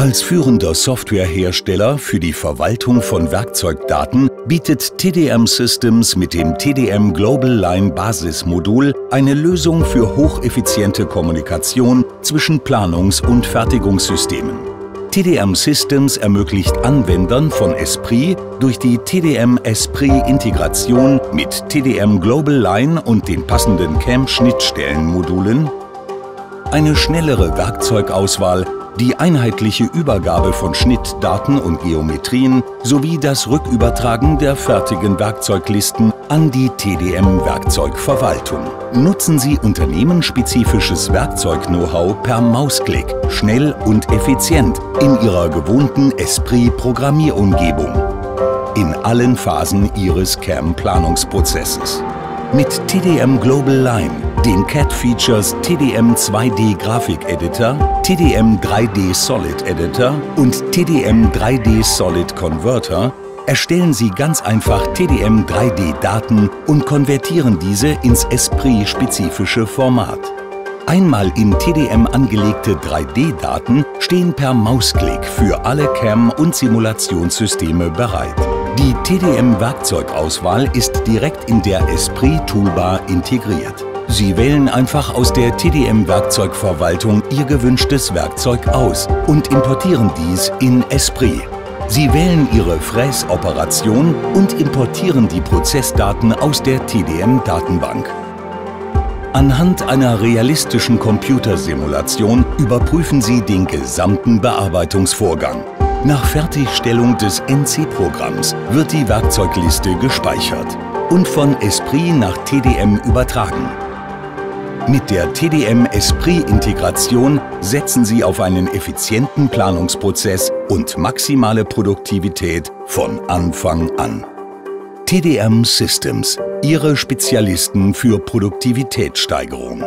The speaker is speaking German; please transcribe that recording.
Als führender Softwarehersteller für die Verwaltung von Werkzeugdaten bietet TDM Systems mit dem TDM Global Line Basismodul eine Lösung für hocheffiziente Kommunikation zwischen Planungs- und Fertigungssystemen. TDM Systems ermöglicht Anwendern von Esprit durch die TDM Esprit Integration mit TDM Global Line und den passenden CAM Schnittstellenmodulen eine schnellere Werkzeugauswahl, die einheitliche Übergabe von Schnittdaten und Geometrien sowie das Rückübertragen der fertigen Werkzeuglisten an die TDM-Werkzeugverwaltung. Nutzen Sie unternehmensspezifisches Werkzeug-Know-how per Mausklick, schnell und effizient in Ihrer gewohnten Esprit-Programmierumgebung in allen Phasen Ihres CAM-Planungsprozesses. Mit TDM Global Line, den CAD-Features TDM2D-Grafik-Editor, TDM3D-Solid-Editor und TDM3D-Solid-Converter erstellen Sie ganz einfach TDM3D-Daten und konvertieren diese ins Esprit-spezifische Format. Einmal in TDM angelegte 3D-Daten stehen per Mausklick für alle CAM- und Simulationssysteme bereit. Die TDM-Werkzeugauswahl ist direkt in der Esprit-Toolbar integriert. Sie wählen einfach aus der TDM-Werkzeugverwaltung Ihr gewünschtes Werkzeug aus und importieren dies in Esprit. Sie wählen Ihre Fräsoperation und importieren die Prozessdaten aus der TDM-Datenbank. Anhand einer realistischen Computersimulation überprüfen Sie den gesamten Bearbeitungsvorgang. Nach Fertigstellung des NC-Programms wird die Werkzeugliste gespeichert und von Esprit nach TDM übertragen. Mit der TDM Esprit-Integration setzen Sie auf einen effizienten Planungsprozess und maximale Produktivität von Anfang an. TDM Systems – Ihre Spezialisten für Produktivitätssteigerung.